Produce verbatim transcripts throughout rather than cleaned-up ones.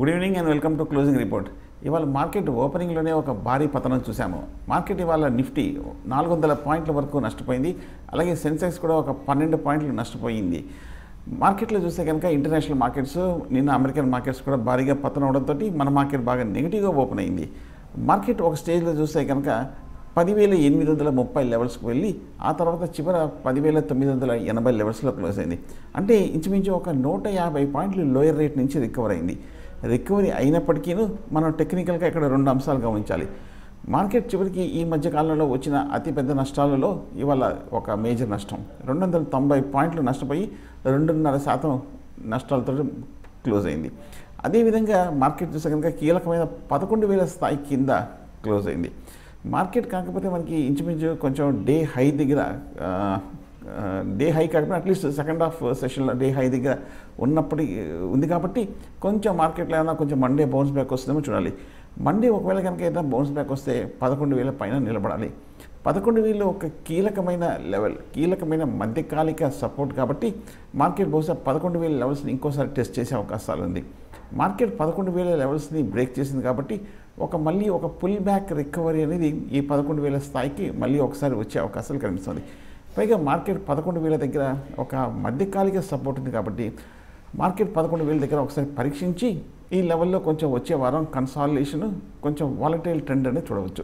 Good evening and welcome to closing report. ఇవాళ market ఓపెనింగ్లోనే ఒక భారీ పతనం చూసాము. మార్కెట్ ఇవాళ నిఫ్టీ నాలుగు వందల పాయింట్ల వరకు నష్టపోయింది. అలాగే సెన్సెక్స్ కూడా ఒక పన్నెండు పాయింట్లు నష్టపోయింది. మార్కెట్లో చూస్తే కనుక ఇంటర్నేషనల్ మార్కెట్స్ నిన్న అమెరికన్ మార్కెట్స్ కూడా భారీగా పతనం అవడంతో మన మార్కెట్ బాగా నెగిటివ్గా ఓపెన్ అయింది. మార్కెట్ ఒక స్టేజ్లో చూస్తే కనుక పదివేల ఎనిమిది వందల ముప్పై లెవెల్స్కి వెళ్ళి ఆ తర్వాత చివర పదివేల తొమ్మిది వందల ఎనభై లెవెల్స్లో క్లోజ్ అయింది. అంటే ఇంచుమించు ఒక నూట యాభై పాయింట్లు లోయర్ రేట్ నుంచి రికవర్ అయింది. రికవరీ అయినప్పటికీ మనం టెక్నికల్గా ఇక్కడ రెండు అంశాలు గమనించాలి. మార్కెట్ చివరికి ఈ మధ్యకాలంలో వచ్చిన అతిపెద్ద నష్టాలలో ఇవాళ ఒక మేజర్ నష్టం రెండు వందల తొంభై పాయింట్లు నష్టపోయి రెండున్నర శాతం నష్టాలతో క్లోజ్ అయింది. అదేవిధంగా మార్కెట్ చూసే కనుక కీలకమైన పదకొండు వేల స్థాయి కింద క్లోజ్ అయింది. మార్కెట్ కాకపోతే మనకి ఇంచుమించు కొంచెం డే హై దగ్గర డే హై కాకపోతే అట్లీస్ట్ సెకండ్ హాఫ్ సెషన్లో డే హై దగ్గర ఉన్నప్పటి ఉంది కాబట్టి కొంచెం మార్కెట్లో ఏమైనా కొంచెం మండే బౌన్స్ బ్యాక్ వస్తుందేమో చూడాలి. మండే ఒకవేళ కనుక ఏదైనా బౌన్స్ బ్యాక్ వస్తే పదకొండు వేల పైన నిలబడాలి. పదకొండు వేలు ఒక కీలకమైన లెవెల్, కీలకమైన మధ్యకాలిక సపోర్ట్ కాబట్టి మార్కెట్ బహుశా పదకొండు వేల లెవెల్స్ని ఇంకోసారి టెస్ట్ చేసే అవకాశాలు ఉంది. మార్కెట్ పదకొండు వేల లెవెల్స్ని బ్రేక్ చేసింది కాబట్టి ఒక మళ్ళీ ఒక పుల్ బ్యాక్ రికవరీ అనేది ఈ పదకొండు వేల స్థాయికి మళ్ళీ ఒకసారి వచ్చే అవకాశాలు కనిపిస్తుంది. పైగా మార్కెట్ పదకొండు వేల దగ్గర ఒక మధ్యకాలిక సపోర్ట్ ఉంది కాబట్టి మార్కెట్ పదకొండు వేల దగ్గర ఒకసారి పరీక్షించి ఈ లెవెల్లో కొంచెం వచ్చే వారం కన్సాలిడేషన్, కొంచెం వాలటైల్ ట్రెండ్ అనేది చూడవచ్చు.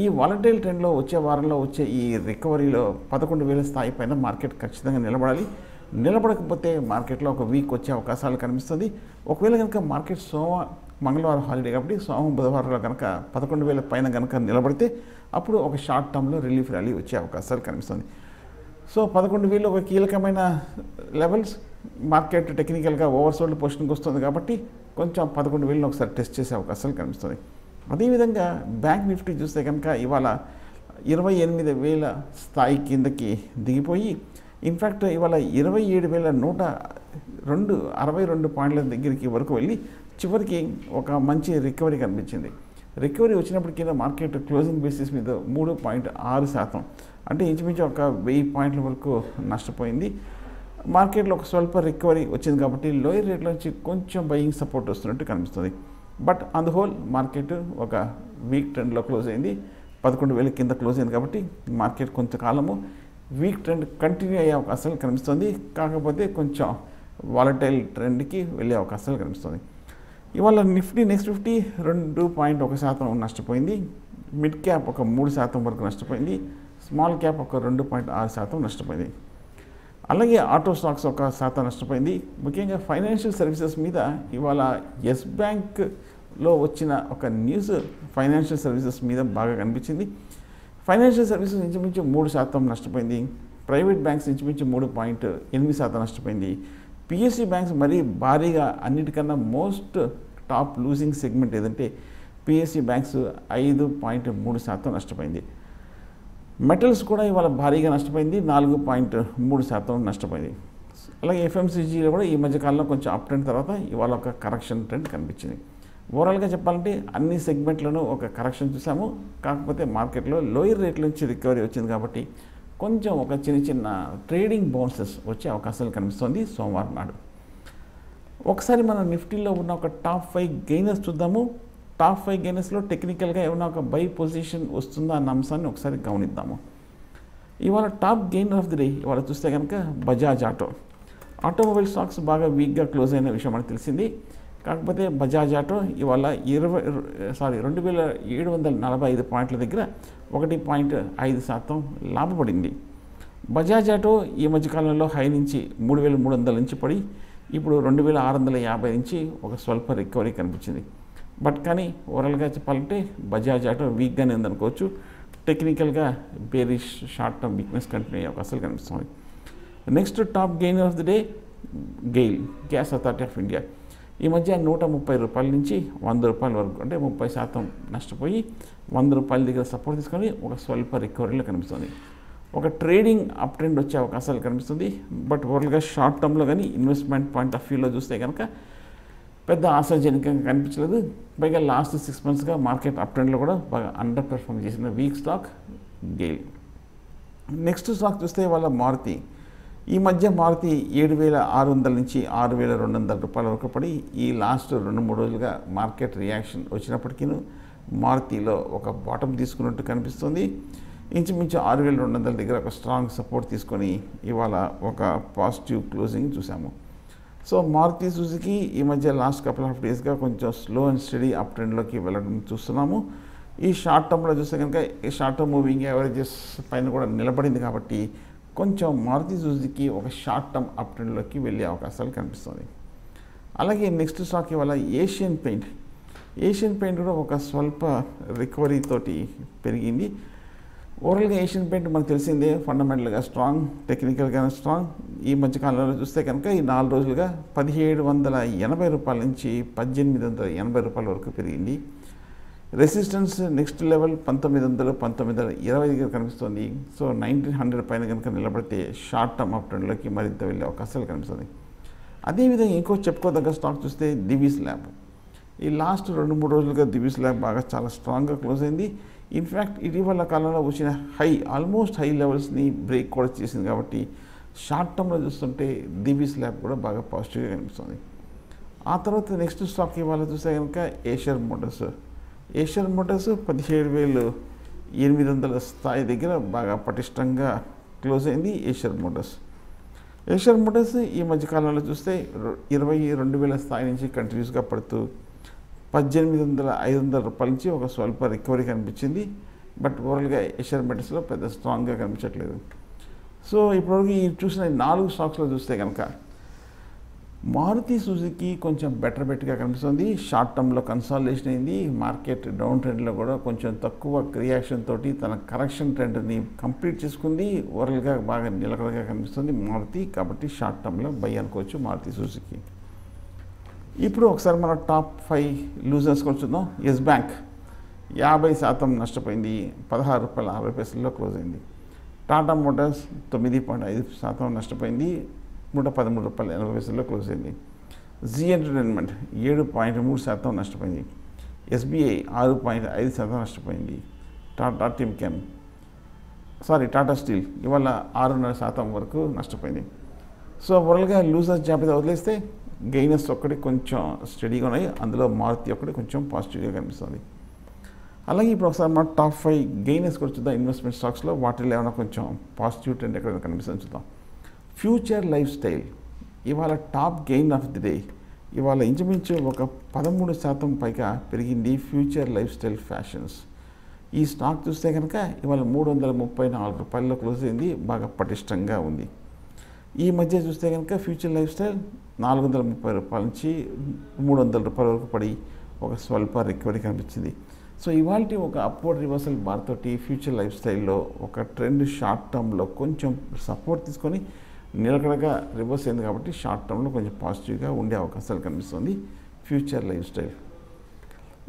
ఈ వాలటైల్ ట్రెండ్లో వచ్చే వారంలో వచ్చే ఈ రికవరీలో పదకొండు వేల స్థాయి పైన మార్కెట్ ఖచ్చితంగా నిలబడాలి. నిలబడకపోతే మార్కెట్లో ఒక వీక్ వచ్చే అవకాశాలు కనిపిస్తుంది. ఒకవేళ కనుక మార్కెట్ సోమ మంగళవారం హాలిడే కాబట్టి సోమవారం బుధవారంలో కనుక పదకొండు వేల పైన కనుక నిలబడితే అప్పుడు ఒక షార్ట్ టర్మ్లో రిలీఫ్ ర్యాలీ వచ్చే అవకాశాలు కనిపిస్తుంది. సో పదకొండు వేలు ఒక కీలకమైన లెవెల్స్, మార్కెట్ టెక్నికల్గా ఓవర్సోల్డ్ పొజిషన్కి వస్తుంది కాబట్టి కొంచెం పదకొండు వేలను ఒకసారి టెస్ట్ చేసే అవకాశాలు కనిపిస్తుంది. అదేవిధంగా బ్యాంక్ నిఫ్టీ చూస్తే కనుక ఇవాళ ఇరవై ఎనిమిది వేల స్థాయి కిందకి దిగిపోయి ఇన్ఫ్యాక్ట్ ఇవాళ ఇరవై ఏడు వేల నూట రెండు అరవై రెండు పాయింట్ల దగ్గరికి వరకు వెళ్ళి చివరికి ఒక మంచి రికవరీ కనిపించింది. రికవరీ వచ్చినప్పటికీ మార్కెట్ క్లోజింగ్ బేసిస్ మీద మూడు పాయింట్ ఆరు శాతం అంటే ఇంచుమించు ఒక వెయ్యి పాయింట్ల వరకు నష్టపోయింది. మార్కెట్లో ఒక స్వల్ప రికవరీ వచ్చింది కాబట్టి లోయర్ రేట్ల నుంచి కొంచెం బయింగ్ సపోర్ట్ వస్తున్నట్టు కనిపిస్తుంది. But on the whole market ఒక వీక్ ట్రెండ్లో క్లోజ్ అయింది. పదకొండు వేల కింద క్లోజ్ అయింది కాబట్టి మార్కెట్ కొంతకాలము వీక్ ట్రెండ్ కంటిన్యూ అయ్యే అవకాశాలు కనిపిస్తుంది. కాకపోతే కొంచెం వాలటైల్ ట్రెండ్కి వెళ్ళే అవకాశాలు కనిపిస్తుంది. ఇవాళ నిఫ్టీ నెక్స్ట్ ఫిఫ్టీ రెండు పాయింట్ ఒక శాతం నష్టపోయింది. మిడ్ క్యాప్ ఒక మూడు శాతం వరకు నష్టపోయింది. స్మాల్ క్యాప్ ఒక రెండు పాయింట్ ఆరు శాతం నష్టపోయింది. అలాగే ఆటో స్టాక్స్ ఒక శాతం నష్టపోయింది. ముఖ్యంగా ఫైనాన్షియల్ సర్వీసెస్ మీద ఇవాళ ఎస్ బ్యాంక్లో వచ్చిన ఒక న్యూస్ ఫైనాన్షియల్ సర్వీసెస్ మీద బాగా కనిపించింది. ఫైనాన్షియల్ సర్వీసెస్ ఇంచుమించు మూడు శాతం నష్టపోయింది. ప్రైవేట్ బ్యాంక్స్ ఇంచుమించు మూడు పాయింట్ ఎనిమిది శాతం నష్టపోయింది. పిఎస్సి బ్యాంక్స్ మరీ భారీగా అన్నిటికన్నా మోస్ట్ టాప్ లూజింగ్ సెగ్మెంట్ ఏదంటే పిఎస్సి బ్యాంక్స్ ఐదు పాయింట్ మూడు శాతం నష్టపోయింది. మెటల్స్ కూడా ఇవాళ భారీగా నష్టపోయింది, నాలుగు పాయింట్ మూడు శాతం నష్టపోయింది. అలాగే ఎఫ్ఎంసీజీలో కూడా ఈ మధ్యకాలంలో కొంచెం అప్ ట్రెండ్ తర్వాత ఇవాళ ఒక కరెక్షన్ ట్రెండ్ కనిపించింది. ఓవరాల్గా చెప్పాలంటే అన్ని సెగ్మెంట్లను ఒక కరెక్షన్ చూసాము. కాకపోతే మార్కెట్లో లోయర్ రేట్ల నుంచి రికవరీ వచ్చింది కాబట్టి కొంచెం ఒక చిన్న చిన్న ట్రేడింగ్ బౌన్సెస్ వచ్చే అవకాశాలు కనిపిస్తుంది సోమవారం నాడు. ఒకసారి మనం నిఫ్టీలో ఉన్న ఒక టాప్ ఫైవ్ గెయినర్స్ చూద్దాము. టాప్ ఫైవ్ గెయినర్స్లో టెక్నికల్గా ఏమైనా ఒక బై పొజిషన్ వస్తుందా అన్న అంశాన్ని ఒకసారి గమనిద్దాము. ఇవాళ top gainer of the day ఇవాళ చూస్తే కనుక బజాజ్ ఆటో. ఆటోమొబైల్ స్టాక్స్ బాగా వీక్గా క్లోజ్ అయిన విషయం మనకు తెలిసింది. కాకపోతే బజాజ్ ఆటో ఇవాళ ఇరవై సారీ రెండు వేల ఏడు వందల నలభై ఐదు పాయింట్ల దగ్గర ఒకటి పాయింట్ ఐదు శాతం లాభపడింది. బజాజ్ ఆటో ఈ మధ్యకాలంలో హై నుంచి మూడు వేల మూడు వందల నుంచి పడి ఇప్పుడు రెండు వేల ఆరు వందల యాభై నుంచి ఒక స్వల్ప రికవరీ కనిపించింది. బట్ కానీ ఓవరాల్గా చెప్పాలంటే బజాజ్ ఆటో వీక్గానే ఉందనుకోవచ్చు. టెక్నికల్గా bearish short term weakness continue అయ్యే అవకాశాలు కనిపిస్తుంది. Next top gainer of the day GAIL, Gas Authority of India. ఈ మధ్య నూట ముప్పై రూపాయల నుంచి వంద రూపాయల వరకు అంటే ముప్పై శాతం నష్టపోయి వంద రూపాయల దగ్గర సపోర్ట్ తీసుకొని ఒక స్వల్ప రికవరీలో కనిపిస్తుంది. ఒక ట్రేడింగ్ అప్ ట్రెండ్ వచ్చే అవకాశాలు కనిపిస్తుంది. బట్ ఓవరాల్గా షార్ట్ టర్మ్లో కానీ ఇన్వెస్ట్మెంట్ పాయింట్ ఆఫ్ వ్యూలో చూస్తే కనుక పెద్ద ఆశాజనకంగా కనిపించలేదు. పైగా లాస్ట్ సిక్స్ మంత్స్గా మార్కెట్ అప్ ట్రెండ్లో కూడా బాగా అండర్ పెర్ఫామ్ చేసిన weak stock GAIL. Next stock చూస్తే వాళ్ళ మారుతి. ఈ మధ్య మారుతి ఏడు వేల ఆరు వందల నుంచి ఆరు వేల రెండు వందల రూపాయల వరకు పడి ఈ లాస్ట్ రెండు మూడు రోజులుగా మార్కెట్ రియాక్షన్ వచ్చినప్పటికీ మారుతిలో ఒక బాటం తీసుకున్నట్టు కనిపిస్తుంది. ఇంచుమించు ఆరు వేల రెండు వందల దగ్గర ఒక స్ట్రాంగ్ సపోర్ట్ తీసుకొని ఇవాళ ఒక పాజిటివ్ క్లోజింగ్ చూసాము. సో మారుతి సుజుకి ఈ మధ్య లాస్ట్ కపుల్ ఆఫ్ డేస్గా కొంచెం స్లో అండ్ స్టడీ అప్ ట్రెండ్లోకి వెళ్ళడం చూస్తున్నాము. ఈ షార్ట్ టర్మ్లో చూస్తే కనుక ఈ షార్ట్ టర్మ్ మూవింగ్ యావరేజెస్ పైన కూడా నిలబడింది కాబట్టి కొంచెం మారుతి సుజుకి ఒక షార్ట్ టర్మ్ అప్ ట్రెండ్లోకి వెళ్ళే అవకాశాలు కనిపిస్తుంది. అలాగే నెక్స్ట్ స్టాక్ ఇవాళ ఏషియన్ పెయింట్. ఏషియన్ పెయింట్ కూడా ఒక స్వల్ప రికవరీ తోటి పెరిగింది. ఓవరాల్గా ఏషియన్ పెయింట్ మనకు తెలిసిందే, ఫండమెంటల్గా స్ట్రాంగ్, టెక్నికల్గా స్ట్రాంగ్. ఈ మధ్యకాలంలో చూస్తే కనుక ఈ నాలుగు రోజులుగా పదిహేడు వందల ఎనభై రూపాయల నుంచి పద్దెనిమిది వందల ఎనభై రూపాయల వరకు పెరిగింది. రెసిస్టెన్స్ నెక్స్ట్ లెవెల్ పంతొమ్మిది వందలు పంతొమ్మిది వందల ఇరవై దగ్గర కనిపిస్తుంది. సో నైన్టీన్ హండ్రెడ్ పైన కనుక నిలబడితే షార్ట్ టర్మ్ అప్ ట్రెండ్లోకి మరింత వెళ్ళే అవకాశాలు కనిపిస్తుంది. అదేవిధంగా ఇంకో చెప్పుకోదగ్గ స్టాక్ చూస్తే దివిస్ ల్యాబ్. ఈ లాస్ట్ రెండు మూడు రోజులుగా దివిస్ ల్యాబ్ బాగా చాలా స్ట్రాంగ్గా క్లోజ్ అయింది. ఇన్ఫ్యాక్ట్ ఇటీవల కాలంలో వచ్చిన హై, ఆల్మోస్ట్ హై లెవెల్స్ని బ్రేక్ కూడా చేసింది కాబట్టి షార్ట్ టర్మ్లో చూస్తుంటే దివిస్ ల్యాబ్ కూడా బాగా పాజిటివ్గా కనిపిస్తుంది. ఆ తర్వాత నెక్స్ట్ స్టాక్ ఇవాళ చూస్తే కనుక ఏషియర్ మోటార్స్. ఏషియర్ మోటార్స్ పదిహేడు వేలు ఎనిమిది వందల స్థాయి దగ్గర బాగా పటిష్టంగా క్లోజ్ అయింది ఏషియర్ మోటార్స్. ఏషియర్ మోటార్స్ ఈ మధ్యకాలంలో చూస్తే ఇరవై రెండు వేల స్థాయి నుంచి కంటిన్యూస్గా పడుతూ పద్దెనిమిది వందల ఐదు వందల రూపాయల నుంచి ఒక స్వల్ప రికవరీ కనిపించింది. బట్ ఓవరాల్గా ఏషియర్ మెటల్స్లో పెద్ద స్ట్రాంగ్గా కనిపించట్లేదు. సో ఇప్పటివరకు ఈ చూసిన నాలుగు స్టాక్స్లో చూస్తే కనుక మారుతి సుజుకి కొంచెం బెటర్ బెట్గా కనిపిస్తుంది. షార్ట్ టర్మ్లో కన్సాలిడేషన్ అయింది, మార్కెట్ డౌన్ ట్రెండ్లో కూడా కొంచెం తక్కువ రియాక్షన్ తోటి తన కరెక్షన్ ట్రెండ్ని కంప్లీట్ చేసుకుంది. ఓవరాల్గా బాగా నిలకడగా కనిపిస్తుంది మారుతి, కాబట్టి షార్ట్ టర్మ్లో బై అనుకోవచ్చు మారుతి సుజుకి. ఇప్పుడు ఒకసారి మన టాప్ ఫైవ్ లూజర్స్ కూడా చూద్దాం. ఎస్ బ్యాంక్ యాభై శాతం నష్టపోయింది, పదహారు రూపాయల అరవై పైసల్లో క్లోజ్ అయింది. టాటా మోటార్స్ తొమ్మిది పాయింట్ ఐదు శాతం నష్టపోయింది, నూట పదమూడు రూపాయల ఎనభై పైసల్లో క్లోజ్ అయింది. జీ ఎంటర్టైన్మెంట్ ఏడు పాయింట్ మూడు శాతం నష్టపోయింది. ఎస్బీఐ ఆరు పాయింట్ ఐదు శాతం నష్టపోయింది. Tata Timken sorry Tata Steel ఇవాళ ఆరున్నర శాతం వరకు నష్టపోయింది. సో ఓవరాల్గా లూజర్స్ జాబితా వదిలేస్తే గెయినర్స్ ఒక్కటి కొంచెం స్టడీగా ఉన్నాయి, అందులో మారుతి ఒక్కటి కొంచెం పాజిటివ్గా కనిపిస్తుంది. అలాగే ఇప్పుడు ఒకసారి మన టాప్ ఫైవ్ గెయినర్స్ కూడా చూద్దాం. ఇన్వెస్ట్మెంట్ స్టాక్స్లో వాటిలో ఏమైనా కొంచెం పాజిటివ్ ట్రెండ్ ఎక్కడైనా కనిపిస్తుంది చూద్దాం. ఫ్యూచర్ లైఫ్ స్టైల్ ఇవాళ top gain of the day. ఇవాళ ఇంచుమించు ఒక పదమూడు శాతం పైగా పెరిగింది ఫ్యూచర్ లైఫ్ స్టైల్ ఫ్యాషన్స్. ఈ స్టాక్ చూస్తే కనుక ఇవాళ మూడు వందల ముప్పై నాలుగు రూపాయల్లో క్లోజ్ అయింది, బాగా పటిష్టంగా ఉంది. ఈ మధ్య చూస్తే కనుక ఫ్యూచర్ లైఫ్ స్టైల్ నాలుగు వందల ముప్పై రూపాయల నుంచి మూడు వందల రూపాయల వరకు పడి ఒక స్వల్ప రికవరీ కనిపించింది. సో ఇవాళ ఒక అప్వర్డ్ రివర్సల్ బార్ తోటి ఫ్యూచర్ లైఫ్ స్టైల్లో ఒక ట్రెండ్ షార్ట్ టర్మ్లో కొంచెం సపోర్ట్ తీసుకొని నిలకడగా రివర్స్ అయింది కాబట్టి షార్ట్ టర్మ్లో కొంచెం పాజిటివ్గా ఉండే అవకాశాలు కనిపిస్తుంది ఫ్యూచర్ లైఫ్ స్టైల్.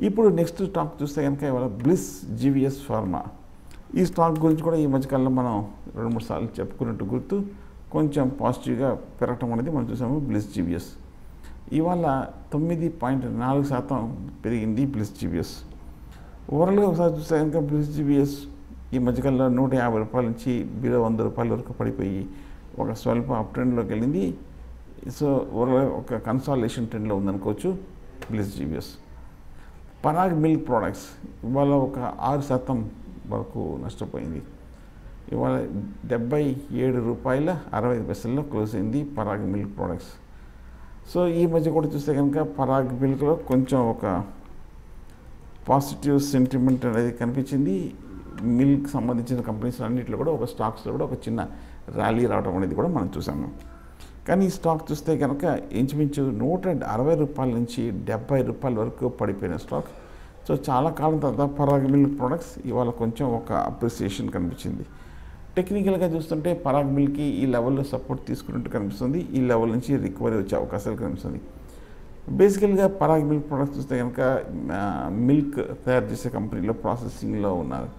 ఇప్పుడు నెక్స్ట్ స్టాక్ చూస్తే కనుక ఇవాళ బ్లిస్ జీవీఎస్ ఫార్మా. ఈ స్టాక్ గురించి కూడా ఈ మధ్యకాలంలో మనం రెండు మూడు సార్లు చెప్పుకున్నట్టు గుర్తు, కొంచెం పాజిటివ్గా పెరగటం అనేది మనం చూసాము. బ్లిస్ జీవీఎస్ ఇవాళ తొమ్మిది పాయింట్ నాలుగు శాతం పెరిగింది బ్లిస్ జీవీఎస్. ఓవరాల్గా ఒకసారి చూస్తే కనుక బ్లిస్ జీవీఎస్ ఈ మధ్యకాలంలో నూట యాభై రూపాయల నుంచి బిలో వంద రూపాయల వరకు పడిపోయి ఒక స్వల్ప అప్ ట్రెండ్లోకి వెళ్ళింది. సో ఓవరాల్గా ఒక కన్సాలిడేషన్ ట్రెండ్లో ఉందనుకోవచ్చు Bliss GVS. Parag milk products ఇవాళ ఒక ఆరు శాతం వరకు నష్టపోయింది. ఇవాళ డెబ్బై ఏడు రూపాయల అరవై ఐదు పైసల్లో క్లోజ్ అయింది పరాగ్ మిల్క్ ప్రోడక్ట్స్. సో ఈ మధ్య కూడా చూస్తే కనుక పరాగ్ మిల్క్లో కొంచెం ఒక పాజిటివ్ సెంటిమెంట్ అనేది కనిపించింది. మిల్క్ సంబంధించిన కంపెనీస్ అన్నింటిలో కూడా ఒక స్టాక్స్లో కూడా ఒక చిన్న ర్యాలీ రావడం అనేది కూడా మనం చూసాము. కానీ ఈ స్టాక్ చూస్తే కనుక ఇంచుమించు నూట అరవై రూపాయల నుంచి డెబ్బై రూపాయల వరకు పడిపోయిన స్టాక్. సో చాలా కాలం తర్వాత పరాగ్ మిల్క్ ప్రోడక్ట్స్ ఇవాళ కొంచెం ఒక అప్రిసియేషన్ కనిపించింది. టెక్నికల్గా చూస్తుంటే పరాగ్ మిల్క్కి ఈ లెవెల్లో సపోర్ట్ తీసుకున్నట్టు కనిపిస్తుంది, ఈ లెవెల్ నుంచి రికవరీ వచ్చే అవకాశాలు కనిపిస్తుంది. బేసికల్గా పరాగ్ మిల్క్ ప్రొడక్ట్స్ చూస్తే కనుక మిల్క్ తయారు చేసే కంపెనీలో ప్రాసెసింగ్లో ఉన్నారు.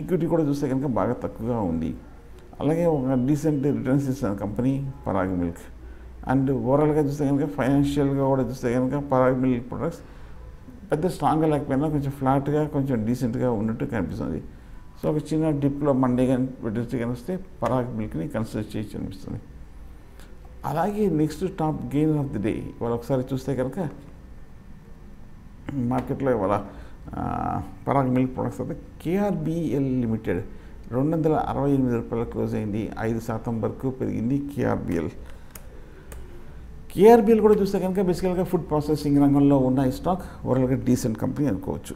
ఈక్విటీ కూడా చూస్తే కనుక బాగా తక్కువగా ఉంది. అలాగే ఒక డీసెంట్ రిటర్న్స్ ఇస్తున్న కంపెనీ పరాగ్ మిల్క్. అండ్ ఓవరాల్గా చూస్తే కనుక ఫైనాన్షియల్గా కూడా చూస్తే కనుక పరాగ్ మిల్క్ ప్రొడక్ట్స్ పెద్ద స్ట్రాంగ్గా లేకపోయినా కొంచెం ఫ్లాట్గా కొంచెం డీసెంట్గా ఉన్నట్టు కనిపిస్తుంది. సో ఒక చిన్న డిప్లో మండేగా పెట్టచ్చు కనిపిస్తే పరాగ్ మిల్క్ని కన్సిడర్ చేయొచ్చు అనిపిస్తుంది. అలాగే next top gainer of the day ఇవాళ ఒకసారి చూస్తే కనుక మార్కెట్లో ఇవాళ పరాగ్ మిల్క్ ప్రొడక్ట్స్ అయితే కేఆర్బిఎల్ లిమిటెడ్ రెండు వందల అరవై ఎనిమిది రూపాయలు క్లోజ్ అయింది, ఐదు శాతం వరకు పెరిగింది కేఆర్బిఎల్. కేఆర్బిఎల్ కూడా చూస్తే కనుక బేసికల్గా ఫుడ్ ప్రాసెసింగ్ రంగంలో ఉన్న ఈ స్టాక్ ఓవరాల్గా డీసెంట్ కంపెనీ అనుకోవచ్చు,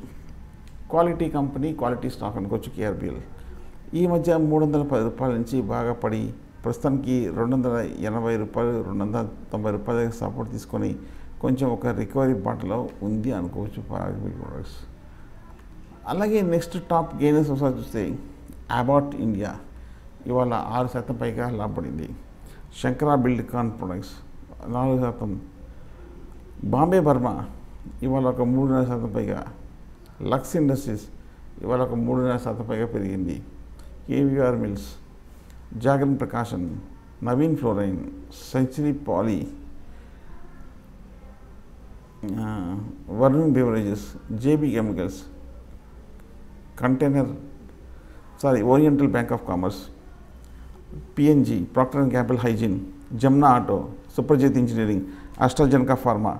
క్వాలిటీ కంపెనీ, క్వాలిటీ స్టాక్ అనుకోవచ్చు కేఆర్బిఎల్. ఈ మధ్య మూడు వందల పది రూపాయల నుంచి బాగా పడి ప్రస్తుతానికి రెండు వందల ఎనభై రూపాయలు రెండు వందల తొంభై రూపాయల దగ్గర సపోర్ట్ తీసుకొని కొంచెం ఒక రికవరీ బాటలో ఉంది అనుకోవచ్చు పరాగ్ మిల్క్ ప్రొడక్ట్స్. అలాగే నెక్స్ట్ టాప్ గెయినర్స్ ఒకసారి చూస్తే అబాట్ ఇండియా ఇవాళ ఆరు శాతం పైగా లాభపడింది. శంకరా బిల్డ్కాన్ ప్రొడక్ట్స్ నాలుగు శాతం, బాంబే బర్మా ఇవాళ ఒక మూడున్నర శాతం పైగా, లక్స్ ఇండస్ట్రీస్ ఇవాళ ఒక మూడున్నర శాతం పైగా పెరిగింది, KVR mills, Jagran Prakashan, Navin fluorine, century poly, Varun beverages, JB Chemicals, container sorry Oriental Bank of Commerce, PNG, Procter and Gamble hygiene, Jamna auto, Suprajit engineering, AstraZeneca pharma,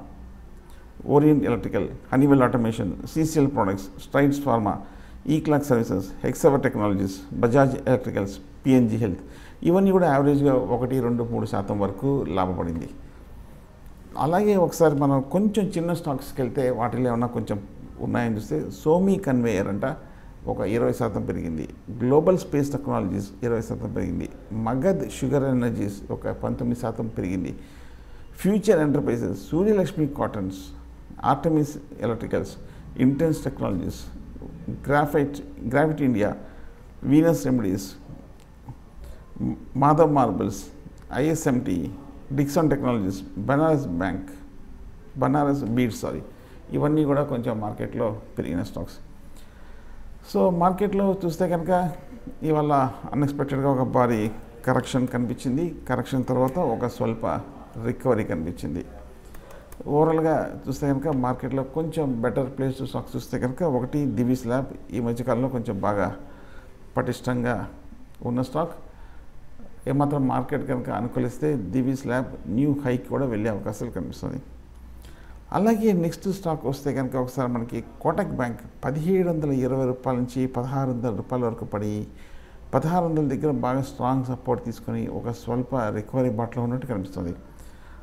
Orient electrical, Honeywell automation, CCL products, Strides pharma, ఈ clock services, Hexaware technologies, Bajaj electricals, PNG health ఇవన్నీ కూడా యావరేజ్గా ఒకటి రెండు మూడు శాతం వరకు లాభపడింది. అలాగే ఒకసారి మనం కొంచెం చిన్న స్టాక్స్కి వెళ్తే వాటిలో ఏమన్నా కొంచెం ఉన్నాయని చూస్తే సోమీ కన్వేయర్ అంట ఒక ఇరవై శాతం పెరిగింది, గ్లోబల్ స్పేస్ టెక్నాలజీస్ ఇరవై శాతం పెరిగింది, మగధ్ షుగర్ ఎనర్జీస్ ఒక పంతొమ్మిది శాతం పెరిగింది, future enterprises, Suryalakshmi cottons, Artemis electricals, intense Technologies, Graphite Graphite India, Venus remedies, Madhav marbles, ISMT, Dixon Technologies, Banaras Bank Banaras Bead sorry ఇవన్నీ కూడా కొంచెం మార్కెట్లో పెరిగిన స్టాక్స్. సో మార్కెట్లో చూస్తే కనుక ఇవాళ అన్ఎక్స్పెక్టెడ్గా ఒక భారీ కరెక్షన్ కనిపించింది, కరెక్షన్ తర్వాత ఒక స్వల్ప రికవరీ కనిపించింది. ఓవరాల్గా చూస్తే కనుక మార్కెట్లో కొంచెం బెటర్ ప్లేస్ స్టాక్స్ చూస్తే కనుక ఒకటి దివిస్ ల్యాబ్ ఈ మధ్యకాలంలో కొంచెం బాగా పటిష్టంగా ఉన్న స్టాక్, ఏమాత్రం మార్కెట్ కనుక అనుకూలిస్తే దివిస్ ల్యాబ్ న్యూ హైకి కూడా వెళ్ళే అవకాశాలు కనిపిస్తుంది. అలాగే నెక్స్ట్ స్టాక్ వస్తే కనుక ఒకసారి మనకి కోటక్ బ్యాంక్ పదిహేడు వందల ఇరవై రూపాయల నుంచి పదహారు వందల రూపాయల వరకు పడి పదహారు వందల దగ్గర బాగా స్ట్రాంగ్ సపోర్ట్ తీసుకొని ఒక స్వల్ప రికవరీ బాటలో ఉన్నట్టు కనిపిస్తుంది.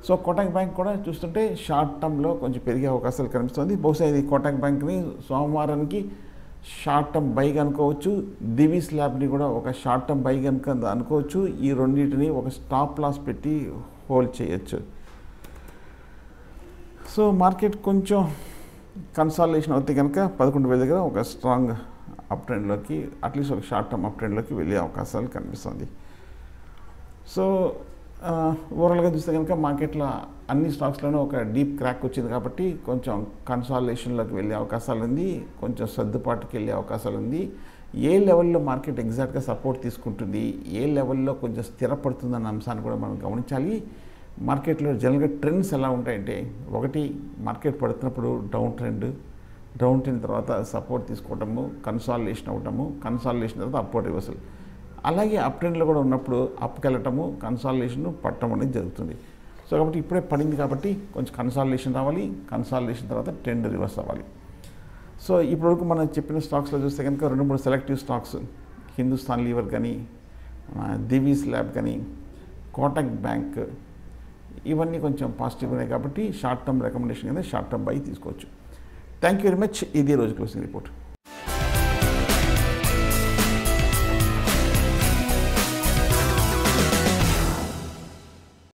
సో కోటక్ బ్యాంక్ కూడా చూస్తుంటే షార్ట్ టర్మ్లో కొంచెం పెరిగే అవకాశాలు కనిపిస్తుంది. బహుశా ఇది కోటక్ బ్యాంక్ని సోమవారానికి షార్ట్ టర్మ్ బై అనుకోవచ్చు, దివిస్ ల్యాబ్ని కూడా ఒక షార్ట్ టర్మ్ బై కనుక అనుకోవచ్చు, ఈ రెండింటిని ఒక స్టాప్ లాస్ పెట్టి హోల్డ్ చేయొచ్చు. సో మార్కెట్ కొంచెం కన్సాలిడేషన్ అవుతే కనుక పదకొండు వేల దగ్గర ఒక స్ట్రాంగ్ అప్ ట్రెండ్లోకి అట్లీస్ట్ ఒక షార్ట్ టర్మ్ అప్ ట్రెండ్లోకి వెళ్ళే అవకాశాలు కనిపిస్తుంది. సో ఓవరాల్గా చూస్తే కనుక మార్కెట్లో అన్ని స్టాక్స్లోనూ ఒక డీప్ క్రాక్ వచ్చింది కాబట్టి కొంచెం కన్సాలిడేషన్లోకి వెళ్ళే అవకాశాలు ఉంది, కొంచెం సర్దుబాటుకి వెళ్ళే అవకాశాలు ఉంది. ఏ లెవెల్లో మార్కెట్ ఎగ్జాక్ట్గా సపోర్ట్ తీసుకుంటుంది, ఏ లెవెల్లో కొంచెం స్థిరపడుతుందన్న అంశాన్ని కూడా మనం గమనించాలి. మార్కెట్లో జనరల్గా ట్రెండ్స్ ఎలా ఉంటాయంటే ఒకటి మార్కెట్ పడుతున్నప్పుడు డౌన్ ట్రెండ్, డౌన్ ట్రెండ్ తర్వాత సపోర్ట్ తీసుకోవటము, కన్సాలిడేషన్ అవ్వటము, కన్సాలిడేషన్ తర్వాత అప్వర్డ్ రివర్సల్, అలాగే అప్ ట్రెండ్లో కూడా ఉన్నప్పుడు అప్కి వెళ్ళటము, కన్సాలిడేషన్ పట్టడం అనేది జరుగుతుంది. సో కాబట్టి ఇప్పుడే పడింది కాబట్టి కొంచెం కన్సాలిడేషన్ రావాలి, కన్సాలిడేషన్ తర్వాత ట్రెండ్ రివర్స్ అవ్వాలి. సో ఇప్పటివరకు మనం చెప్పిన స్టాక్స్లో చూస్తే కనుక రెండు మూడు సెలెక్టివ్ స్టాక్స్ హిందుస్థాన్ లీవర్ కానీ, దివిస్ ల్యాబ్ కానీ, కోటక్ బ్యాంక్ ఇవన్నీ కొంచెం పాజిటివ్ ఉన్నాయి కాబట్టి షార్ట్ టర్మ్ రికమెండేషన్ కింద షార్ట్ టర్మ్ బై తీసుకోవచ్చు. Thank you very much. ఇది రోజు క్లోజింగ్ రిపోర్ట్.